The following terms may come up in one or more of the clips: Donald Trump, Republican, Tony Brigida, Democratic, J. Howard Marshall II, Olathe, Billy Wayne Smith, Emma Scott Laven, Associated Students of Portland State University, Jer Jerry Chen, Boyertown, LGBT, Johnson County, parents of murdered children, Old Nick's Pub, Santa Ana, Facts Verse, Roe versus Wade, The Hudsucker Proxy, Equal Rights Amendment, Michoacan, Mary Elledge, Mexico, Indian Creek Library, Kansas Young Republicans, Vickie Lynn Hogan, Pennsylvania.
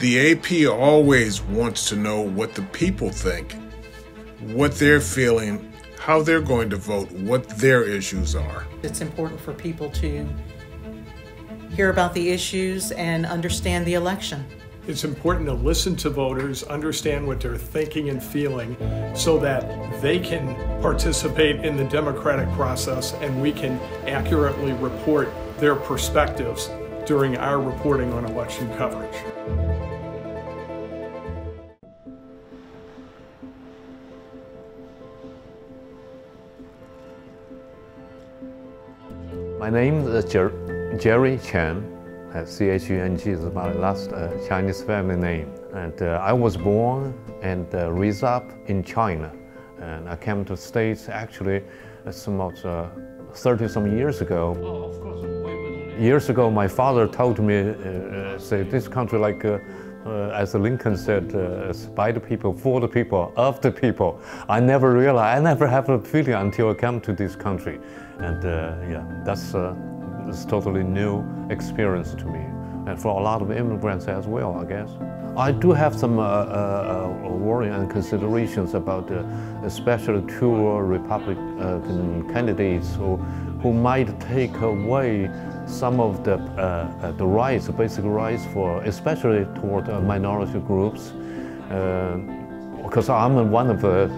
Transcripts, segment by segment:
The AP always wants to know what the people think, what they're feeling, how they're going to vote, what their issues are. It's important for people to hear about the issues and understand the election. It's important to listen to voters, understand what they're thinking and feeling, so that they can participate in the democratic process and we can accurately report their perspectives during our reporting on election coverage. My name is Jerry Chen. C-H-U-N-G is my last Chinese family name. And I was born and raised up in China. And I came to the States actually some 30-some years ago. Oh, of course. Years ago, my father told me, say, this country, like, as Lincoln said, by the people, for the people, of the people. I never realized, I never have a feeling until I come to this country. And yeah, that's it's a totally new experience to me, and for a lot of immigrants as well, I guess. I do have some worry and considerations about especially two Republican candidates who might take away some of the rights, basic rights, for especially toward minority groups, because I'm one of the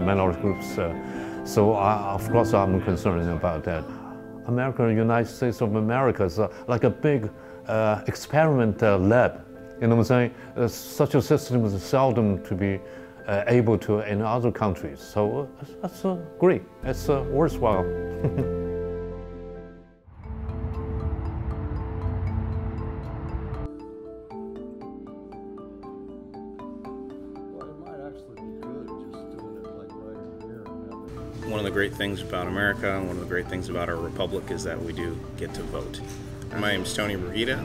minority groups, so of course I'm concerned about that. America, United States of America is like a big experiment lab. You know what I'm saying? Such a system is seldom to be able to in other countries. So that's great. It's worthwhile. One of the great things about America and one of the great things about our republic is that we do get to vote. My name is Tony Brigida.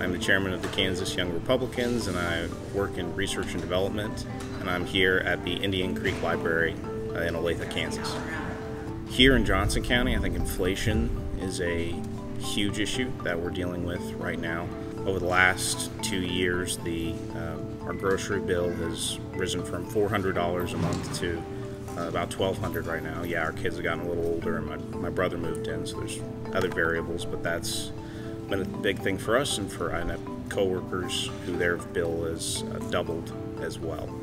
I'm the chairman of the Kansas Young Republicans, and I work in research and development, and I'm here at the Indian Creek Library in Olathe, Kansas. Here in Johnson County, I think inflation is a huge issue that we're dealing with right now. Over the last 2 years, our grocery bill has risen from $400 a month to about $1,200 right now. Yeah, our kids have gotten a little older and my brother moved in, so there's other variables, but that's been a big thing for us, and for I know coworkers who their bill is doubled as well.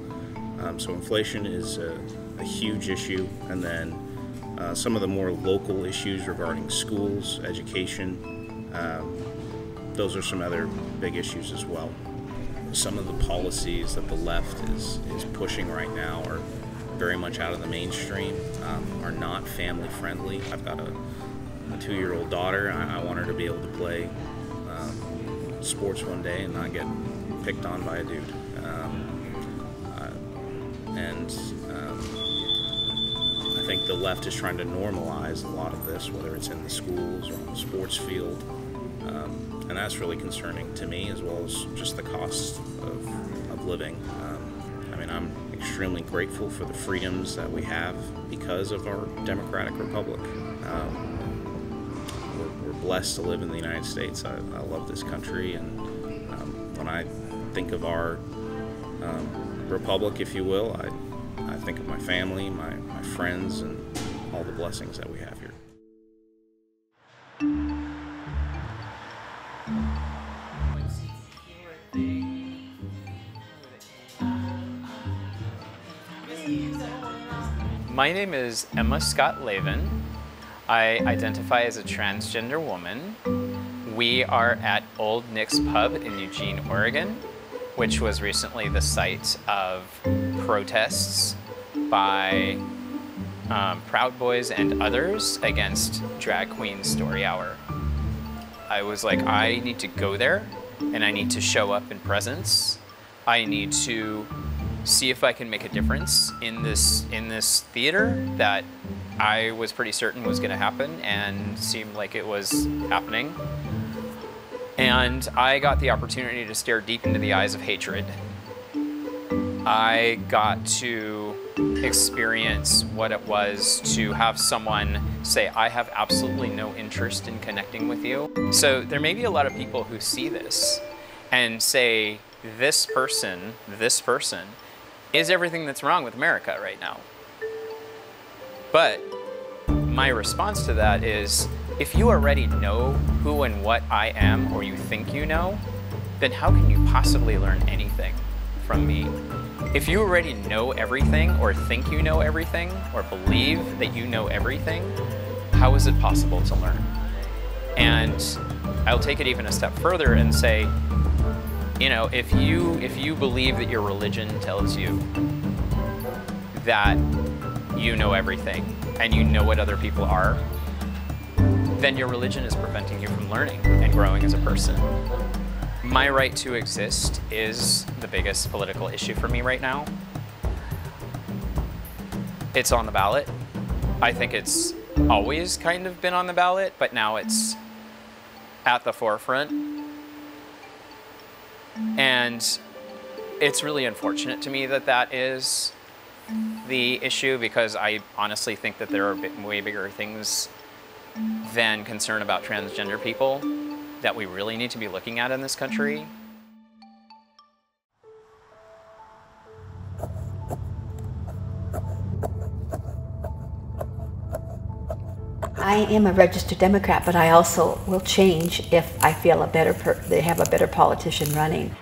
So inflation is a huge issue, and then some of the more local issues regarding schools, education, those are some other big issues as well. Some of the policies that the left is pushing right now are very much out of the mainstream, are not family friendly. I've got a 2-year-old daughter. I want her to be able to play sports one day and not get picked on by a dude. I think the left is trying to normalize a lot of this, whether it's in the schools or on the sports field. And that's really concerning to me, as well as just the cost of living. I mean, I'm extremely grateful for the freedoms that we have because of our democratic republic. We're blessed to live in the United States. I love this country, and when I think of our republic, if you will, I think of my family, my friends, and all the blessings that we have here. My name is Emma Scott Laven. I identify as a transgender woman. We are at Old Nick's Pub in Eugene, Oregon, which was recently the site of protests by Proud Boys and others against Drag Queen Story Hour. I was like, I need to go there, and I need to show up in presence. I need to see if I can make a difference in this theater that I was pretty certain was gonna happen and seemed like it was happening. And I got the opportunity to stare deep into the eyes of hatred. I got to experience what it was to have someone say, I have absolutely no interest in connecting with you. So there may be a lot of people who see this and say, this person, is everything that's wrong with America right now. But my response to that is, if you already know who and what I am, or you think you know, then how can you possibly learn anything from me? If you already know everything, or think you know everything, or believe that you know everything, how is it possible to learn? And I'll take it even a step further and say, you know, if you believe that your religion tells you that you know everything and you know what other people are, then your religion is preventing you from learning and growing as a person. My right to exist is the biggest political issue for me right now. It's on the ballot. I think it's always kind of been on the ballot, but now it's at the forefront. And it's really unfortunate to me that that is the issue, because I honestly think that there are way bigger things than concern about transgender people that we really need to be looking at in this country. I am a registered Democrat, but I also will change if I feel they have a better politician running.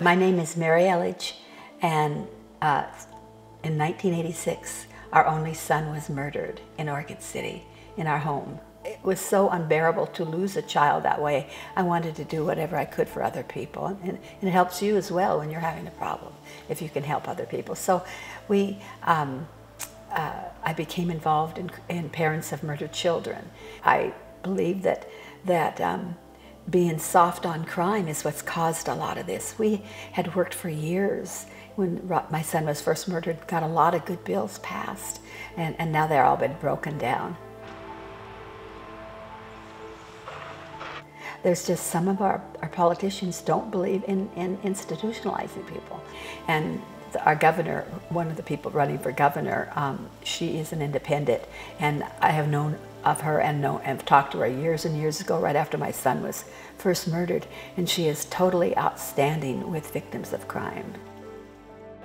My name is Mary Elledge, and in 1986, our only son was murdered in Oregon City, in our home. It was so unbearable to lose a child that way. I wanted to do whatever I could for other people, and it helps you as well when you're having a problem, if you can help other people. So we. I became involved in parents of murdered children. I believe that being soft on crime is what's caused a lot of this. We had worked for years when my son was first murdered, got a lot of good bills passed, and now they're all been broken down. There's just some of our politicians don't believe in institutionalizing people. And our governor, one of the people running for governor, she is an independent, and I have known of her and have talked to her years and years ago, right after my son was first murdered, and she is totally outstanding with victims of crime.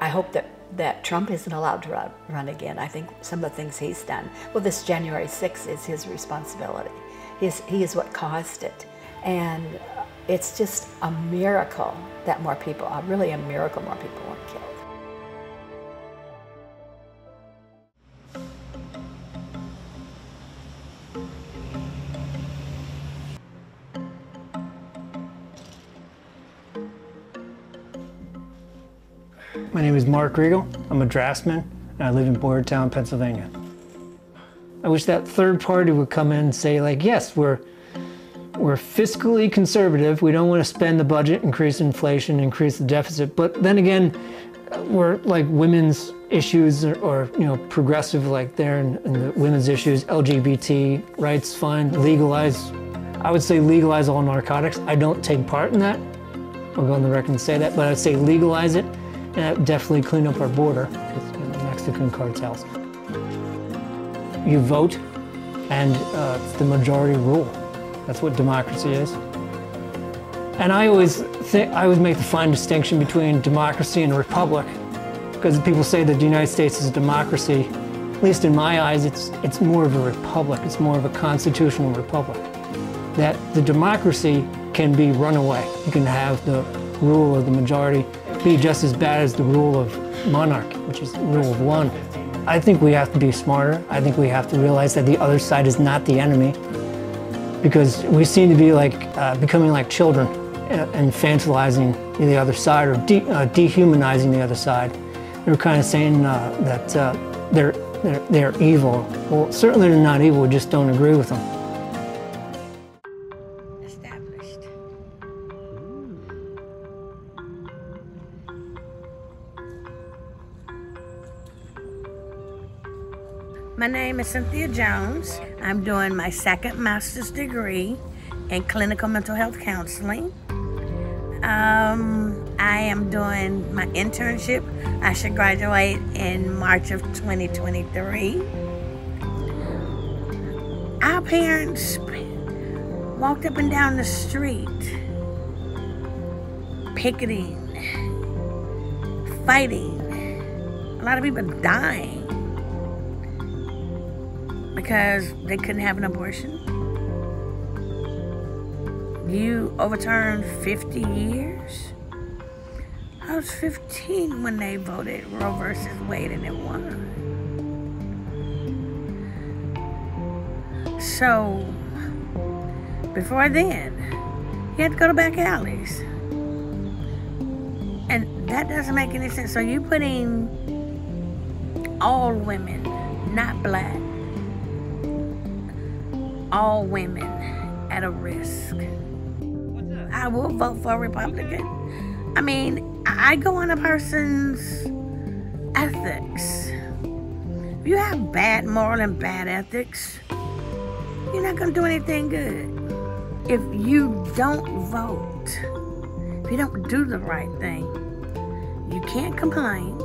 I hope that Trump isn't allowed to run again. I think some of the things he's done, well, this January 6th is his responsibility. He is what caused it, and it's just a miracle that more people, really a miracle more people weren't killed. My name is Mark Regal. I'm a draftsman, and I live in Boyertown, Pennsylvania. I wish that third party would come in and say, like, yes, we're fiscally conservative. We don't want to spend the budget, increase inflation, increase the deficit. But then again, we're like women's issues or you know, progressive, like there in the women's issues, LGBT rights fund, legalize. I would say legalize all narcotics. I don't take part in that. I'll go on the record and say that, but I'd say legalize it. And that would definitely clean up our border with the Mexican cartels. You vote, and it's the majority rule. That's what democracy is. And I always make the fine distinction between democracy and a republic, because people say that the United States is a democracy. At least in my eyes, it's more of a republic. It's more of a constitutional republic. That the democracy can be run away. You can have the rule of the majority be just as bad as the rule of monarchy, which is the rule of one. I think we have to be smarter. I think we have to realize that the other side is not the enemy, because we seem to be like becoming like children and infantilizing the other side, or dehumanizing the other side. They were kind of saying that they're evil. Well, certainly they're not evil. We just don't agree with them. My name is Cynthia Jones. I'm doing my second master's degree in clinical mental health counseling. I am doing my internship. I should graduate in March of 2023. Our parents walked up and down the street, picketing, fighting, a lot of people dying because they couldn't have an abortion. You overturned 50 years? I was 15 when they voted Roe versus Wade and it won. So, before then, you had to go to back alleys. And that doesn't make any sense. So you're putting all women, not black, all women at a risk. I will vote for a Republican. I mean, I go on a person's ethics. If you have bad moral and bad ethics, you're not going to do anything good. If you don't vote, if you don't do the right thing, you can't complain.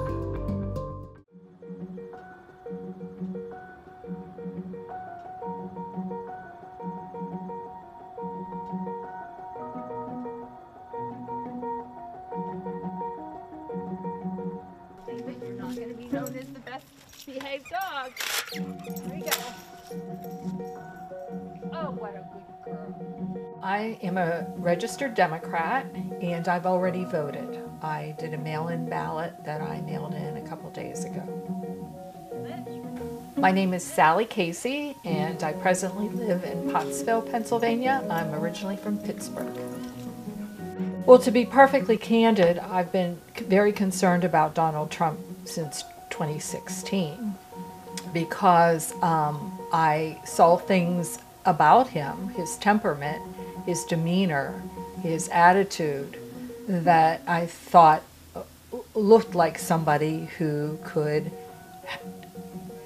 I am a registered Democrat, and I've already voted. I did a mail-in ballot that I mailed in a couple days ago. My name is Sally Casey, and I presently live in Pottsville, Pennsylvania. I'm originally from Pittsburgh. Well, to be perfectly candid, I've been very concerned about Donald Trump since 2016 because I saw things about him, his temperament, his demeanor, his attitude, that I thought looked like somebody who could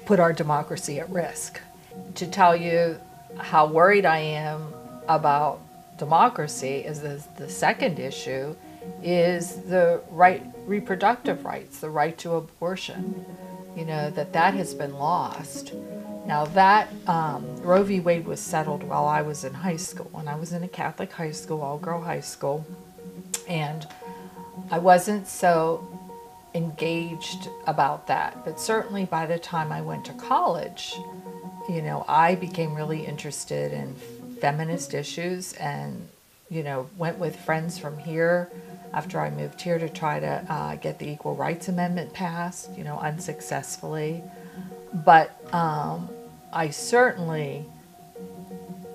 put our democracy at risk. To tell you how worried I am about democracy is the second issue is the right, reproductive rights, the right to abortion, you know, that has been lost. Now that Roe v. Wade was settled while I was in high school, and I was in a Catholic high school, all-girl high school, and I wasn't so engaged about that. But certainly by the time I went to college, you know, I became really interested in feminist issues and, you know, went with friends from here after I moved here to try to get the Equal Rights Amendment passed, you know, unsuccessfully. But I certainly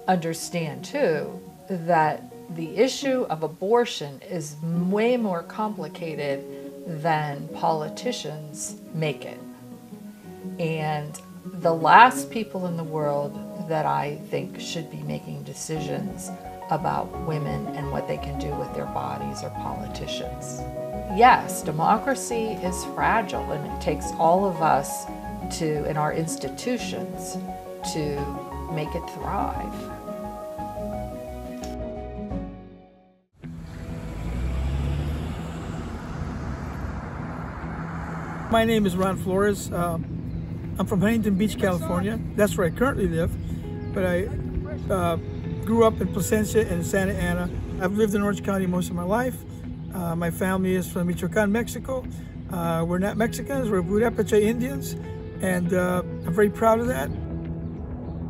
understand, too, that the issue of abortion is way more complicated than politicians make it. And the last people in the world that I think should be making decisions about women and what they can do with their bodies are politicians. Yes, democracy is fragile, and it takes all of us to, in our institutions, to make it thrive. My name is Ron Flores. I'm from Huntington Beach, California. That's where I currently live, but I grew up in Placentia and Santa Ana. I've lived in Orange County most of my life. My family is from Michoacan, Mexico. We're not Mexicans, we're Boyertown Indians. And I'm very proud of that.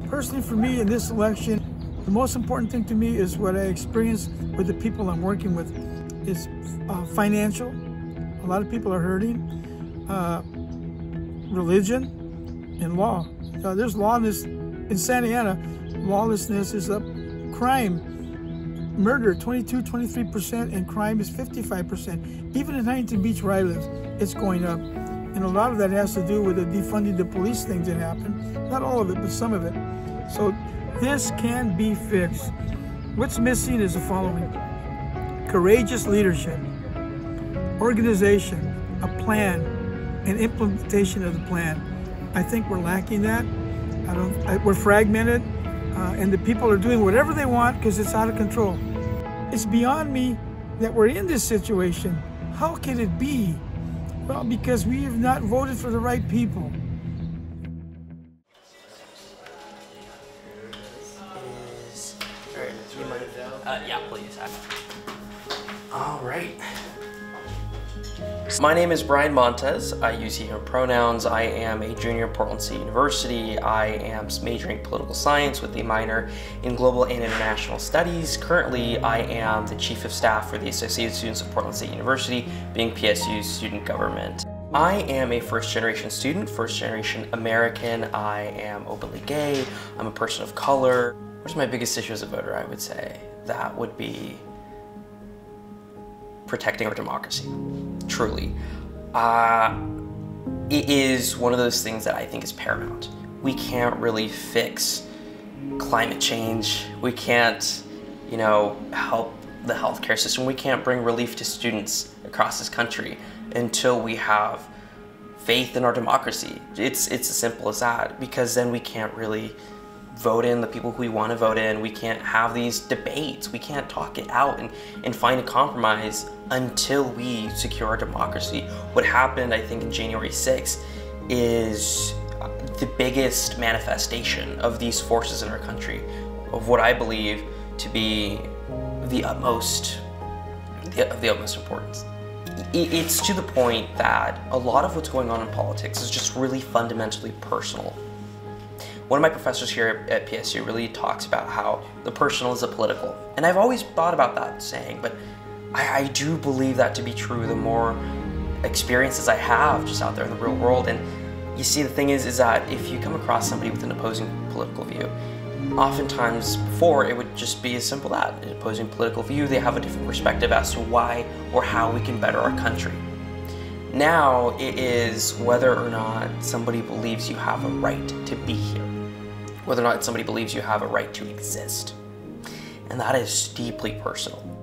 Personally, for me in this election, the most important thing to me is what I experience with the people I'm working with is financial. A lot of people are hurting. Religion and law. There's lawlessness in Santa Ana. Lawlessness is up. Crime, murder, 22–23%, and crime is 55%. Even in Huntington Beach, where I live, it's going up. And a lot of that has to do with the defunding the police things that happened. Not all of it, but some of it. So this can be fixed. What's missing is the following. Courageous leadership, organization, a plan, and implementation of the plan. I think we're lacking that. We're fragmented, and the people are doing whatever they want because it's out of control. It's beyond me that we're in this situation. How can it be? Well, because we have not voted for the right people. Yeah, please. All right. My name is Brian Montez. I use he, him pronouns. I am a junior at Portland State University. I am majoring in political science with a minor in global and international studies. Currently, I am the chief of staff for the Associated Students of Portland State University, being PSU's student government. I am a first-generation student, first-generation American. I am openly gay. I'm a person of color. What's my biggest issue as a voter, I would say? That would be protecting our democracy, truly. It is one of those things that I think is paramount. We can't really fix climate change. We can't, you know, help the healthcare system. We can't bring relief to students across this country until we have faith in our democracy. It's as simple as that, because then we can't really vote in the people who we want to vote in. We can't have these debates. We can't talk it out and find a compromise until we secure our democracy. What happened, I think, in January 6th is the biggest manifestation of these forces in our country, of what I believe to be the utmost importance. It's to the point that a lot of what's going on in politics is just really fundamentally personal. One of my professors here at PSU really talks about how the personal is the political. And I've always thought about that saying, but I do believe that to be true the more experiences I have just out there in the real world. And you see, the thing is that if you come across somebody with an opposing political view, oftentimes before it would just be as simple as that, an opposing political view, they have a different perspective as to why or how we can better our country. Now it is whether or not somebody believes you have a right to be here, whether or not somebody believes you have a right to exist. And that is deeply personal.